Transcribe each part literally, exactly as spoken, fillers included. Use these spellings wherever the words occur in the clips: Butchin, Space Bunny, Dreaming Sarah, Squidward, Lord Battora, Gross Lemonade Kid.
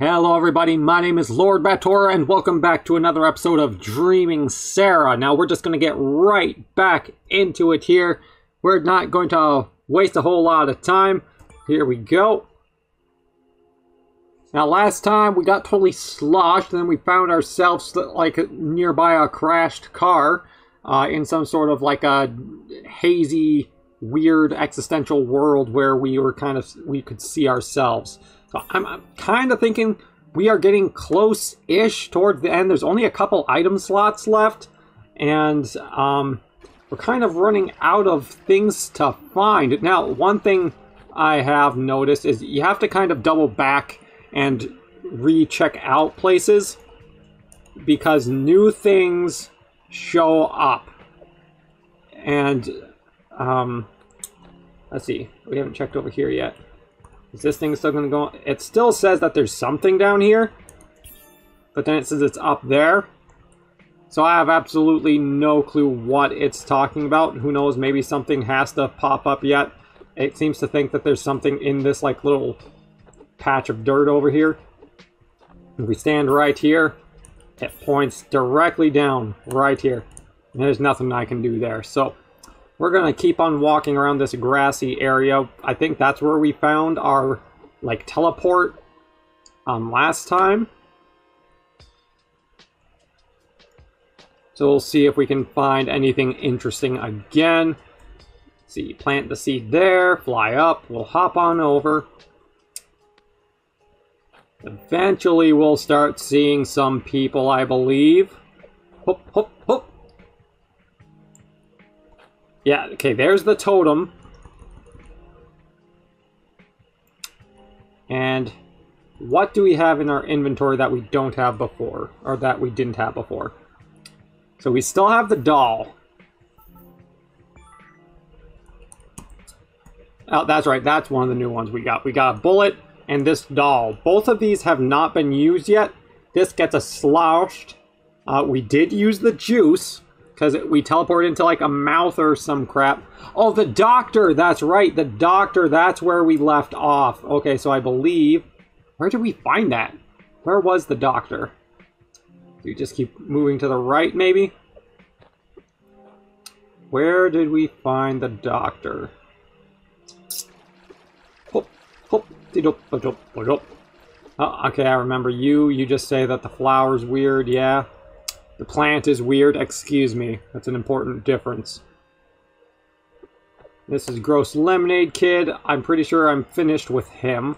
Hello everybody, my name is Lord Battora and welcome back to another episode of Dreaming Sarah. Now we're just going to get right back into it here. We're not going to waste a whole lot of time. Here we go. Now last time we got totally sloshed and then we found ourselves like nearby a crashed car uh, in some sort of like a hazy, weird existential world where we were kind of, we could see ourselves. So I'm, I'm kind of thinking we are getting close-ish towards the end. There's only a couple item slots left, and um, we're kind of running out of things to find. Now, one thing I have noticed is you have to kind of double back and recheck out places because new things show up. And um, let's see, we haven't checked over here yet. Is this thing still going to go on? It still says that there's something down here, but then it says it's up there. So I have absolutely no clue what it's talking about. Who knows, maybe something has to pop up yet. It seems to think that there's something in this like little patch of dirt over here. If we stand right here, it points directly down right here. And there's nothing I can do there. So we're going to keep on walking around this grassy area. I think that's where we found our, like, teleport um, last time. So we'll see if we can find anything interesting again. See, plant the seed there, fly up, we'll hop on over. Eventually we'll start seeing some people, I believe. Hop, hop, hop. Yeah, okay, there's the totem. And what do we have in our inventory that we don't have before? Or that we didn't have before? So we still have the doll. Oh, that's right, that's one of the new ones we got. We got a bullet and this doll. Both of these have not been used yet. This gets us sloshed. Uh, we did use the juice, because we teleport into like a mouth or some crap. Oh, the doctor! That's right, the doctor. That's where we left off. Okay, so I believe... Where did we find that? Where was the doctor? Do you just keep moving to the right, maybe? Where did we find the doctor? Oh, okay, I remember you. You just say that the flower's weird, yeah. The plant is weird, excuse me. That's an important difference. This is Gross Lemonade Kid. I'm pretty sure I'm finished with him.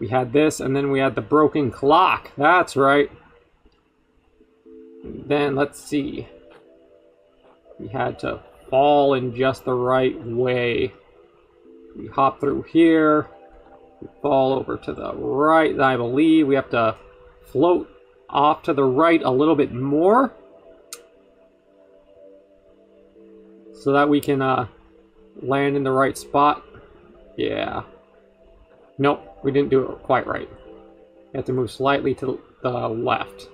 We had this, and then we had the broken clock. That's right. Then, let's see. We had to fall in just the right way. We hop through here. We fall over to the right, I believe. We have to float off to the right a little bit more so that we can uh, land in the right spot. Yeah. Nope, we didn't do it quite right. We have to move slightly to the left.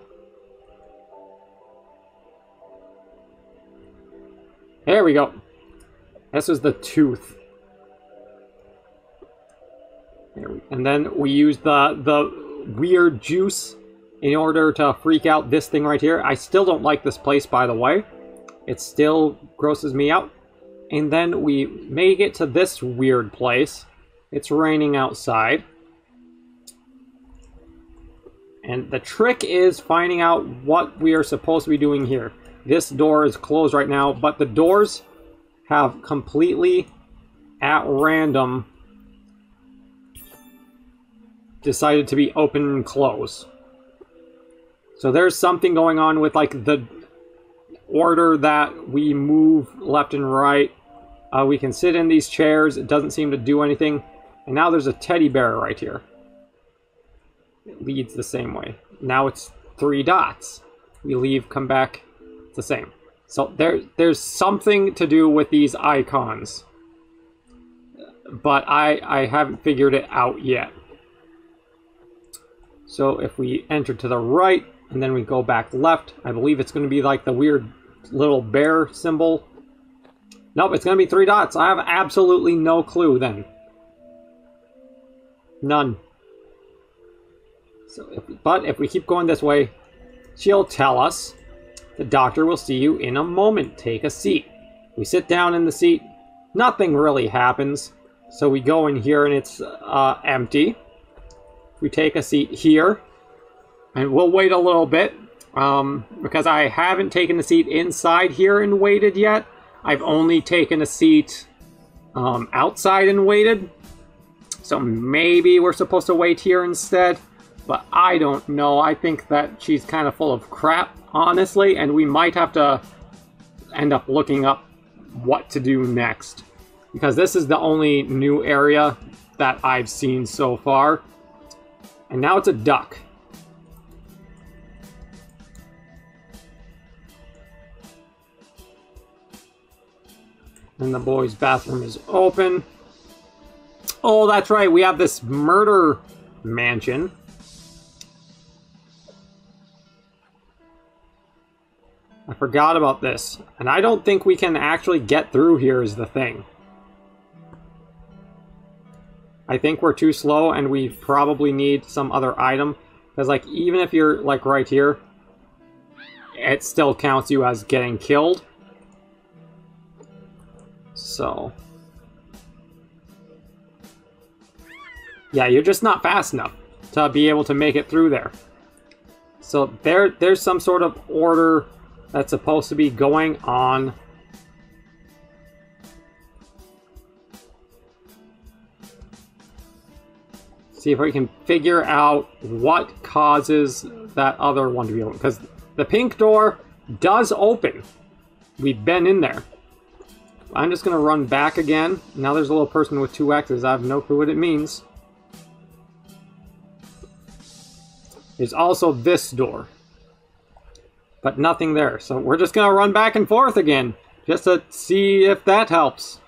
There we go. This is the tooth. There we, and then we use the, the weird juice in order to freak out this thing right here. I still don't like this place, by the way. It still grosses me out. And then we make it to this weird place. It's raining outside. And the trick is finding out what we are supposed to be doing here. This door is closed right now, but the doors have completely, at random, decided to be open and closed. So there's something going on with, like, the order that we move left and right. Uh, we can sit in these chairs. It doesn't seem to do anything. And now there's a teddy bear right here. It leads the same way. Now it's three dots. We leave, come back. It's the same. So there, there's something to do with these icons. But I, I haven't figured it out yet. So if we enter to the right, and then we go back left. I believe it's going to be like the weird little bear symbol. Nope, it's going to be three dots. I have absolutely no clue then. None. So, but if we keep going this way, she'll tell us, "The doctor will see you in a moment. Take a seat." We sit down in the seat. Nothing really happens. So we go in here and it's uh, empty. We take a seat here. And we'll wait a little bit. Um, because I haven't taken a seat inside here and waited yet. I've only taken a seat um, outside and waited. So maybe we're supposed to wait here instead. But I don't know. I think that she's kind of full of crap, honestly. And we might have to end up looking up what to do next. Because this is the only new area that I've seen so far. And now it's a duck. And the boys' bathroom is open. Oh, that's right. We have this murder mansion. I forgot about this. And I don't think we can actually get through here is the thing. I think we're too slow and we probably need some other item. Because, like, even if you're, like, right here, it still counts you as getting killed. So, yeah, you're just not fast enough to be able to make it through there. So there, there's some sort of order that's supposed to be going on. See if we can figure out what causes that other one to be open. Because the pink door does open. We've been in there. I'm just going to run back again. Now there's a little person with two X's. I have no clue what it means. There's also this door. But nothing there. So we're just going to run back and forth again. Just to see if that helps.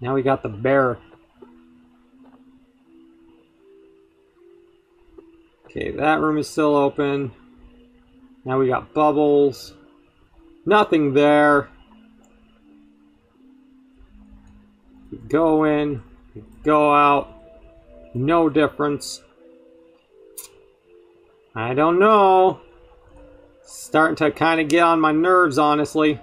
Now we got the bear. Okay, that room is still open. Now we got bubbles. Nothing there. We go in, we go out. No difference. I don't know. Starting to kind of get on my nerves, honestly.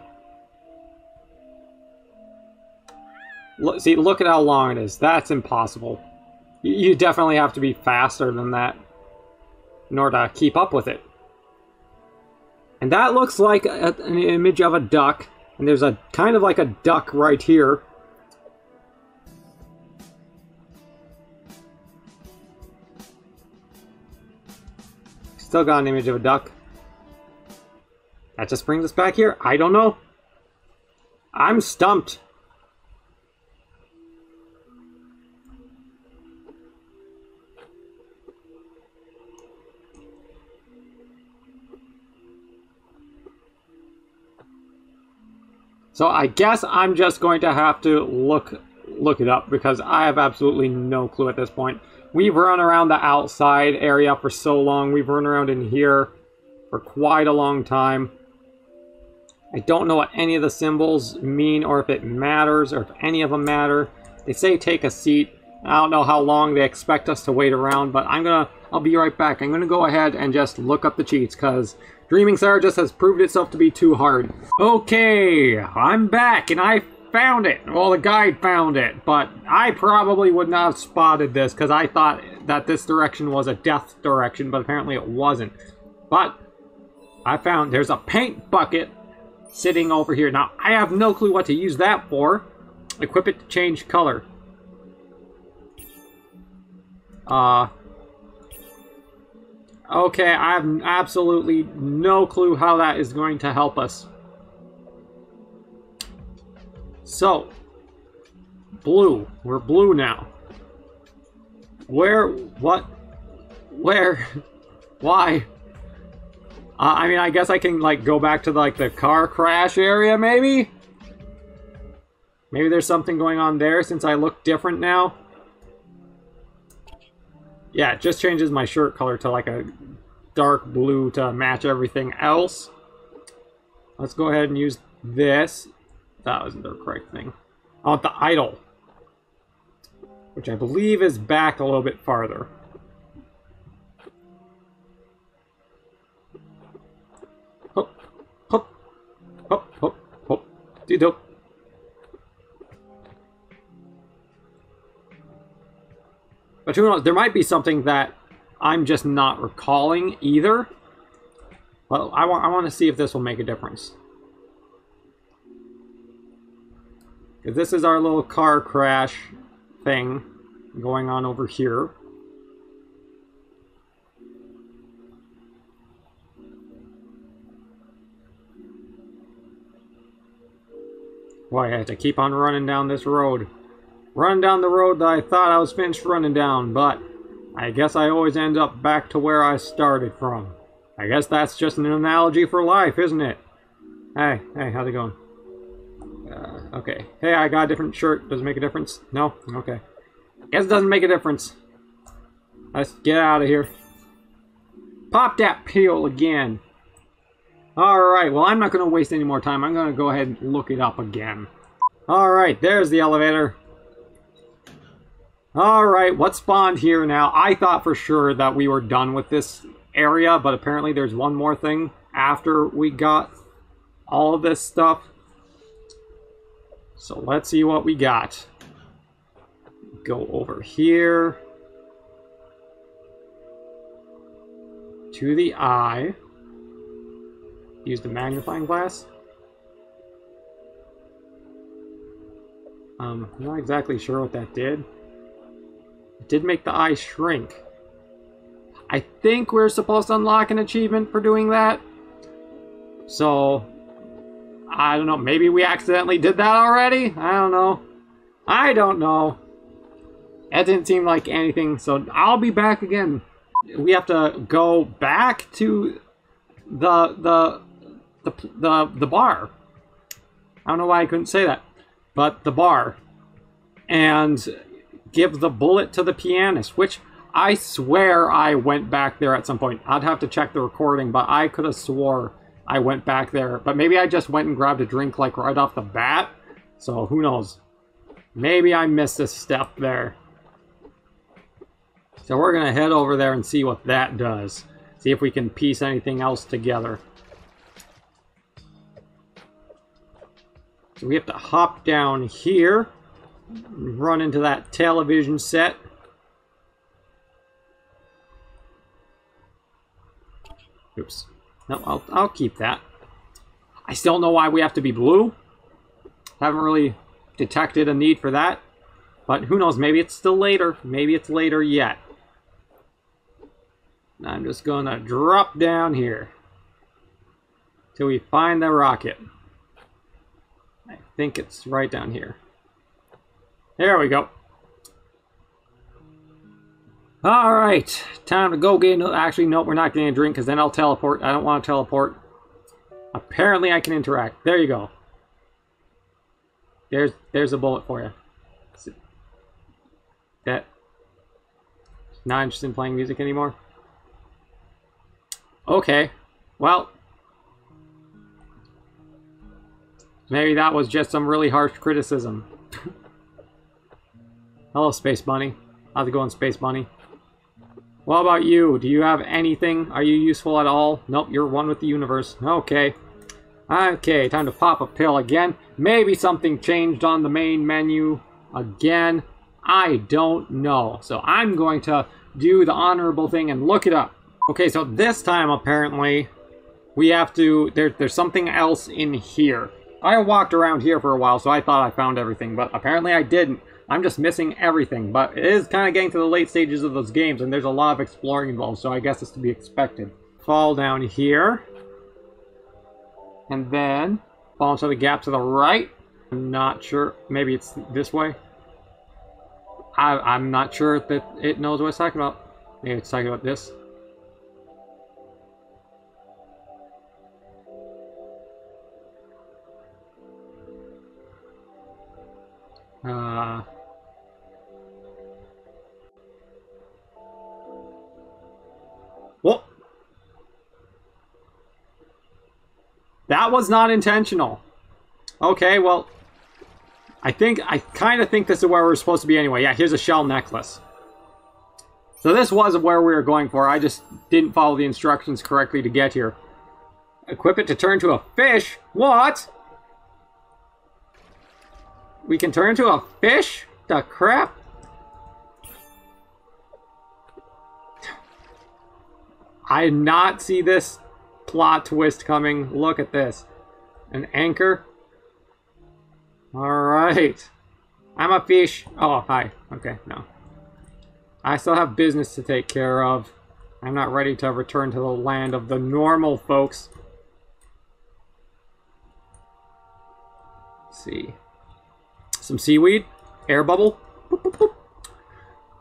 Look, see, look at how long it is. That's impossible. You definitely have to be faster than that in order to keep up with it. And that looks like a, an image of a duck. And there's a kind of like a duck right here. Still got an image of a duck. That just brings us back here. I don't know. I'm stumped. So I guess I'm just going to have to look look it up because I have absolutely no clue at this point. We've run around the outside area for so long. We've run around in here for quite a long time. I don't know what any of the symbols mean or if it matters or if any of them matter. They say take a seat. I don't know how long they expect us to wait around, but I'm gonna I'll be right back. I'm gonna go ahead and just look up the cheats because Dreaming Sarah just has proved itself to be too hard. Okay, I'm back and I found it. Well, the guide found it, but I probably would not have spotted this because I thought that this direction was a death direction, but apparently it wasn't. But I found there's a paint bucket sitting over here. Now, I have no clue what to use that for. Equip it to change color. Uh... Okay, I have absolutely no clue how that is going to help us. So, blue. We're blue now. Where, what, where, why? Uh, I mean, I guess I can, like, go back to, like, the car crash area, maybe? Maybe there's something going on there since I look different now. Yeah, it just changes my shirt color to like a dark blue to match everything else. Let's go ahead and use this. That wasn't the correct thing. I want the idol, which I believe is back a little bit farther. Dito. But who knows? There might be something that I'm just not recalling either. Well, I want I want to see if this will make a difference. Because this is our little car crash thing going on over here. Boy, I had to keep on running down this road. Running down the road that I thought I was finished running down, but I guess I always end up back to where I started from. I guess that's just an analogy for life, isn't it? Hey, hey, how's it going? Uh, okay. Hey, I got a different shirt. Does it make a difference? No? Okay. Guess it doesn't make a difference. Let's get out of here. Pop that pill again. Alright, well I'm not going to waste any more time. I'm going to go ahead and look it up again. Alright, there's the elevator. Alright, what spawned here now? I thought for sure that we were done with this area, but apparently there's one more thing after we got all of this stuff. So let's see what we got. Go over here. To the eye. Use the magnifying glass. Um, I'm not exactly sure what that did. It did make the eye shrink. I think we're supposed to unlock an achievement for doing that. So I don't know, maybe we accidentally did that already? I don't know. I don't know. That didn't seem like anything, so I'll be back again. We have to go back to the the the the, the bar. I don't know why I couldn't say that, but the bar, and give the bullet to the pianist, which I swear I went back there at some point. I'd have to check the recording, but I could have swore I went back there, but maybe I just went and grabbed a drink like right off the bat, so who knows. Maybe I missed a step there. So we're gonna head over there and see what that does. See if we can piece anything else together. So we have to hop down here, run into that television set. Oops. No, I'll, I'll keep that. I still don't know why we have to be blue. Haven't really detected a need for that. But who knows, maybe it's still later. Maybe it's later yet. I'm just gonna drop down here till we find the rocket. I think it's right down here. There we go. All right, time to go get into. Actually, nope, we're not getting a drink because then I'll teleport. I don't want to teleport. Apparently, I can interact. There you go. There's there's a bullet for you. That. Not interested in playing music anymore. Okay, well, maybe that was just some really harsh criticism. Hello, Space Bunny. How's it going, Space Bunny? What about you? Do you have anything? Are you useful at all? Nope, you're one with the universe. Okay. Okay, time to pop a pill again. Maybe something changed on the main menu again. I don't know. So I'm going to do the honorable thing and look it up. Okay, so this time, apparently, we have to... There, there's something else in here. I walked around here for a while, so I thought I found everything, but apparently I didn't. I'm just missing everything, but it is kind of getting to the late stages of those games, and there's a lot of exploring involved, so I guess it's to be expected. Fall down here. And then fall into the gap to the right. I'm not sure. Maybe it's this way. I, I'm not sure that it knows what it's talking about. Maybe it's talking about this. Uh, well, that was not intentional. Okay, well, I think I kind of think this is where we're supposed to be anyway. Yeah, here's a shell necklace. So this was where we were going for. I just didn't follow the instructions correctly to get here. Equip it to turn to a fish? What? We can turn into a fish? The crap? I did not see this plot twist coming. Look at this. An anchor. Alright. I'm a fish. Oh, hi. Okay, no. I still have business to take care of. I'm not ready to return to the land of the normal folks. Let's see. Some seaweed? Air bubble? Boop, boop, boop.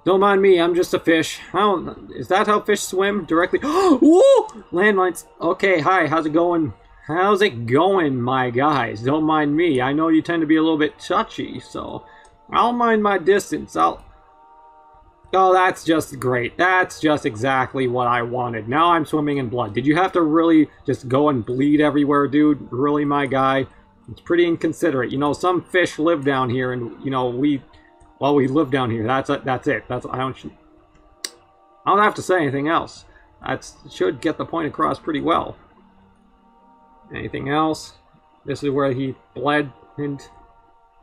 Don't mind me, I'm just a fish. I don't, is that how fish swim? Directly? Woo! Landmines. Okay, hi, how's it going? How's it going, my guys? Don't mind me. I know you tend to be a little bit touchy, so I'll mind my distance. I'll... Oh, that's just great. That's just exactly what I wanted. Now I'm swimming in blood. Did you have to really just go and bleed everywhere, dude? Really, my guy? It's pretty inconsiderate. You know, some fish live down here, and, you know, we... Well, we live down here. That's it. That's it. That's I don't... I don't have to say anything else. That should get the point across pretty well. Anything else? This is where he bled and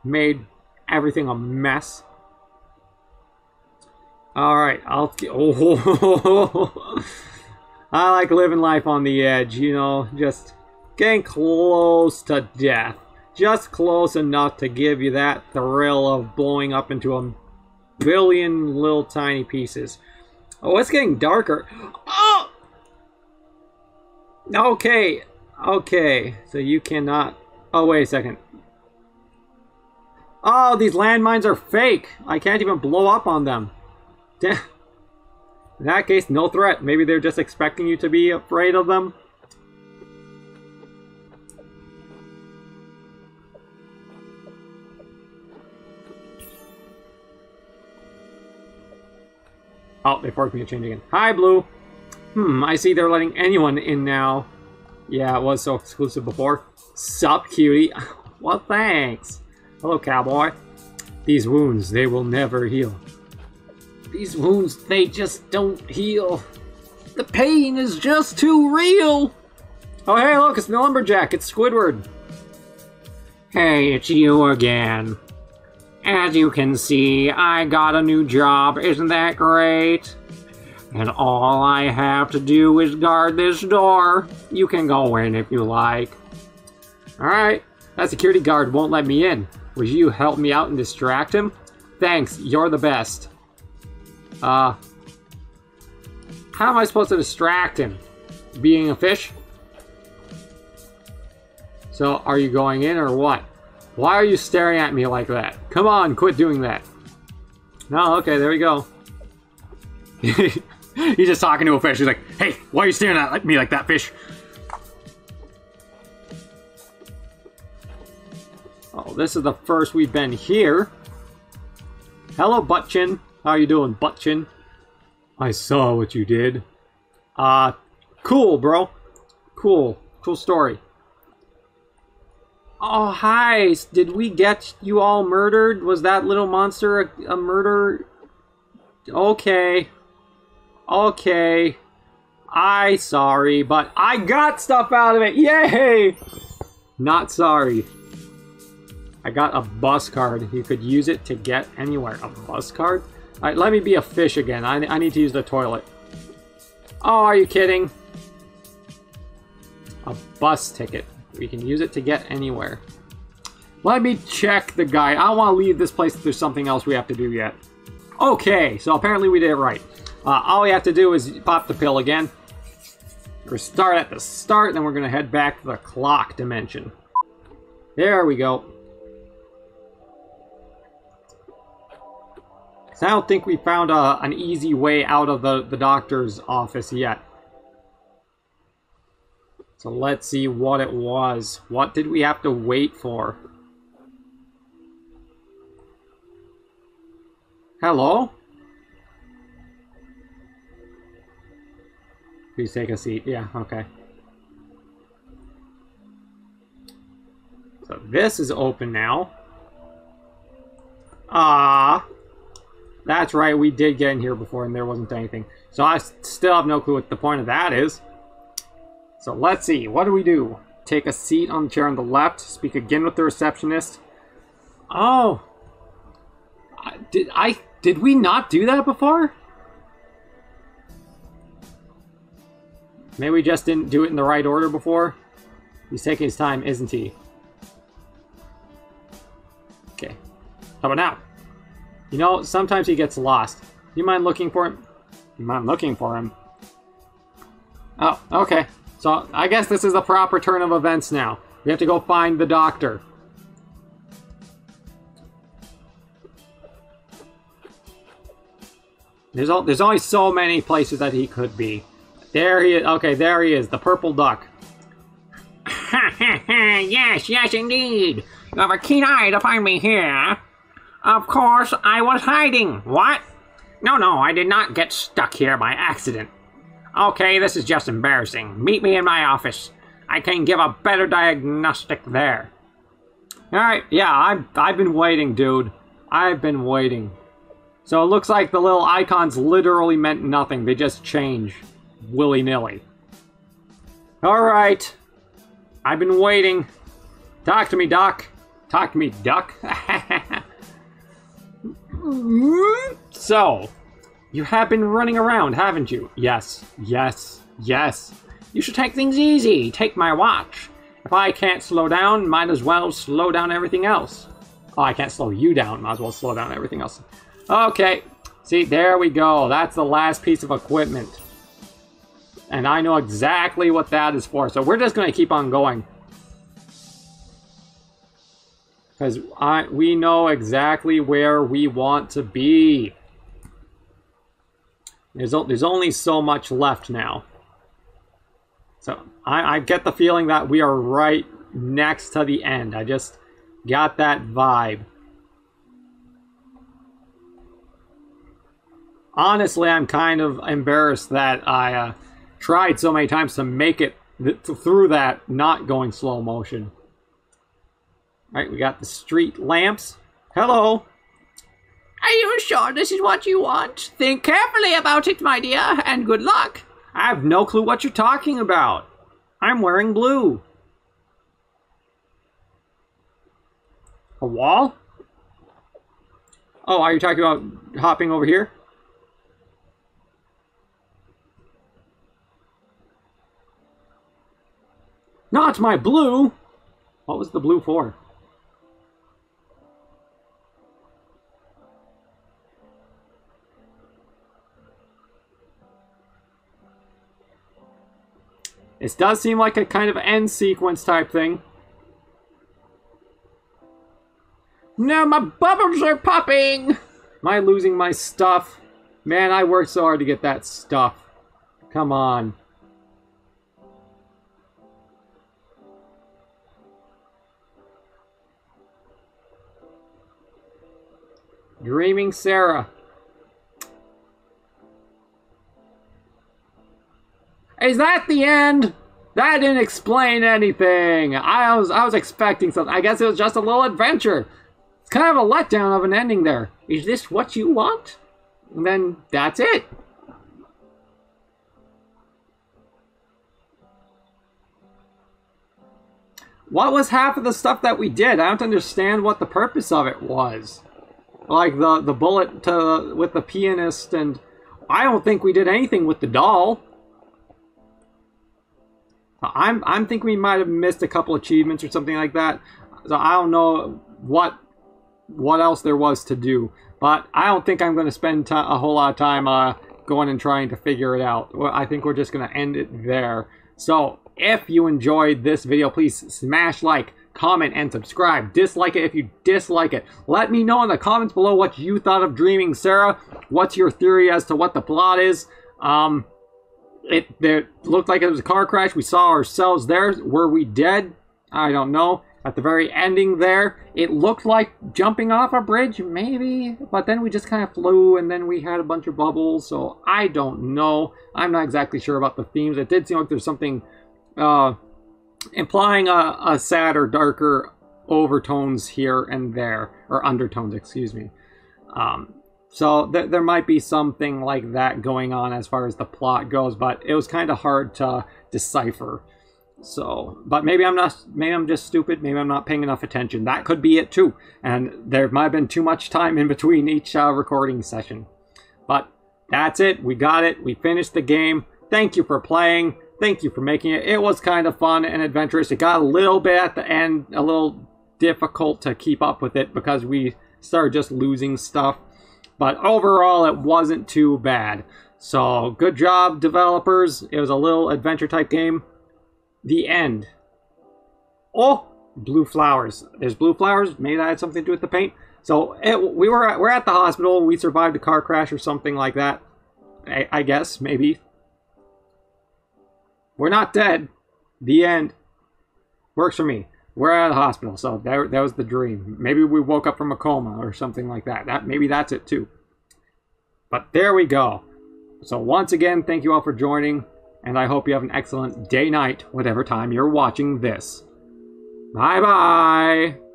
made everything a mess. Alright, I'll... Oh, I like living life on the edge, you know, just getting close to death. Just close enough to give you that thrill of blowing up into a billion little tiny pieces. Oh, it's getting darker. Oh! Okay, okay, so you cannot... Oh, wait a second. Oh, these landmines are fake! I can't even blow up on them. In that case, no threat. Maybe they're just expecting you to be afraid of them. Oh, they forked me a change again. Hi, Blue! Hmm, I see they're letting anyone in now. Yeah, it was so exclusive before. Sup, cutie? Well, thanks. Hello, cowboy. These wounds, they will never heal. These wounds, they just don't heal. The pain is just too real! Oh, hey, look, it's the lumberjack. It's Squidward. Hey, it's you again. As you can see, I got a new job. Isn't that great? And all I have to do is guard this door. You can go in if you like. Alright, that security guard won't let me in. Would you help me out and distract him? Thanks, you're the best. Uh, how am I supposed to distract him? Being a fish? So, are you going in or what? Why are you staring at me like that? Come on, quit doing that. No, okay, there we go. He's just talking to a fish. He's like, hey, why are you staring at me like that, fish? Oh, this is the first we've been here. Hello, Butchin. How you doing, Butchin? I saw what you did. Uh, cool, bro. Cool. Cool story. Oh, hi. Did we get you all murdered? Was that little monster a, a murder? Okay. Okay. I sorry, but I got stuff out of it. Yay! Not sorry. I got a bus card. You could use it to get anywhere. A bus card? Alright, let me be a fish again. I, I need to use the toilet. Oh, are you kidding? A bus ticket. We can use it to get anywhere. Let me check the guy. I want to leave this place if there's something else we have to do yet. Okay, so apparently we did it right. Uh, all we have to do is pop the pill again. Or start at the start, then we're going to head back to the clock dimension. There we go. So I don't think we found a, an easy way out of the, the doctor's office yet. So let's see what it was. What did we have to wait for? Hello? Please take a seat. Yeah, okay. So this is open now. Ah. That's right, we did get in here before and there wasn't anything. So I still have no clue what the point of that is. So let's see, what do we do? Take a seat on the chair on the left, speak again with the receptionist. Oh. Did I... Did we not do that before? Maybe we just didn't do it in the right order before? He's taking his time, isn't he? Okay. How about now? You know, sometimes he gets lost. You mind looking for him? You mind looking for him? Oh, okay. So, I guess this is the proper turn of events now. We have to go find the doctor. There's, all, there's only so many places that he could be. There he is. Okay, there he is. The purple duck. Ha ha ha! Yes, yes indeed! You have a keen eye to find me here. Of course, I was hiding. What? No, no, I did not get stuck here by accident. Okay, this is just embarrassing. Meet me in my office. I can give a better diagnostic there. Alright, yeah, I've, I've been waiting, dude. I've been waiting. So it looks like the little icons literally meant nothing. They just change willy-nilly. Alright. I've been waiting. Talk to me, Doc. Talk to me, Duck. So, you have been running around, haven't you? Yes, yes, yes. You should take things easy. Take my watch. If I can't slow down, might as well slow down everything else. Oh, I can't slow you down. Might as well slow down everything else. Okay. See, there we go. That's the last piece of equipment. And I know exactly what that is for. So we're just going to keep on going. Because I we know exactly where we want to be. There's, there's only so much left now. So I, I get the feeling that we are right next to the end. I just got that vibe. Honestly, I'm kind of embarrassed that I... Uh, tried so many times to make it th through that not going slow motion. All right, we got the street lamps. Hello. Are you sure this is what you want? Think carefully about it, my dear, and good luck. I have no clue what you're talking about. I'm wearing blue. A wall? Oh, are you talking about hopping over here? Not my blue! What was the blue for? This does seem like a kind of end sequence type thing. No, my bubbles are popping! Am I losing my stuff? Man, I worked so hard to get that stuff. Come on. Dreaming Sarah. Is that the end? That didn't explain anything. I was I was expecting something. I guess it was just a little adventure. It's kind of a letdown of an ending there. Is this what you want? And then that's it. What was half of the stuff that we did? I don't understand what the purpose of it was. Like the, the bullet to, with the pianist, and I don't think we did anything with the doll. I'm I'm thinking we might have missed a couple achievements or something like that. So I don't know what what else there was to do. But I don't think I'm going to spend a whole lot of time uh, going and trying to figure it out. I think we're just going to end it there. So if you enjoyed this video, please smash like, comment, and subscribe. Dislike it if you dislike it. Let me know in the comments below what you thought of Dreaming Sarah. What's your theory as to what the plot is? Um, it there looked like it was a car crash. We saw ourselves there. Were we dead? I don't know. At the very ending there, it looked like jumping off a bridge, maybe. But then we just kind of flew, and then we had a bunch of bubbles. So I don't know. I'm not exactly sure about the themes. It did seem like there's something... Uh, implying a, a sadder, darker overtones here and there, or undertones, excuse me. Um, so th there might be something like that going on as far as the plot goes, but it was kind of hard to decipher. So, but maybe I'm not, maybe I'm just stupid, maybe I'm not paying enough attention. That could be it too. And there might have been too much time in between each uh, recording session. But that's it. We got it. We finished the game. Thank you for playing. Thank you for making it. It was kind of fun and adventurous. It got a little bit at the end, a little difficult to keep up with it because we started just losing stuff. But overall, it wasn't too bad. So, good job, developers. It was a little adventure-type game. The end. Oh, blue flowers. There's blue flowers. Maybe that had something to do with the paint. So, it, we were at, we're at the hospital. We survived a car crash or something like that. I, I guess, maybe. We're not dead. The end. Works for me. We're at a hospital, so that, that was the dream. Maybe we woke up from a coma or something like that. That maybe that's it too. But there we go. So once again, thank you all for joining, and I hope you have an excellent day, night, whatever time you're watching this. Bye-bye!